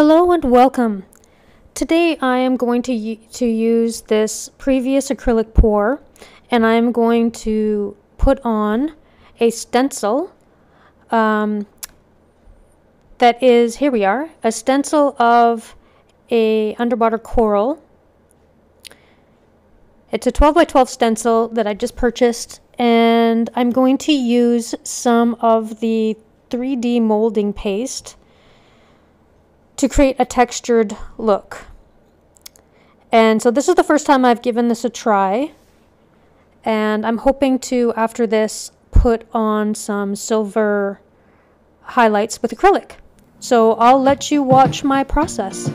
Hello and welcome. Today I am going to use this previous acrylic pour, and I'm going to put on a stencil that is, here we are, a stencil of a underwater coral. It's a 12 by 12 stencil that I just purchased, and I'm going to use some of the 3D molding paste to create a textured look. And so this is the first time I've given this a try, and I'm hoping to, after this, put on some silver highlights with acrylic. So I'll let you watch my process.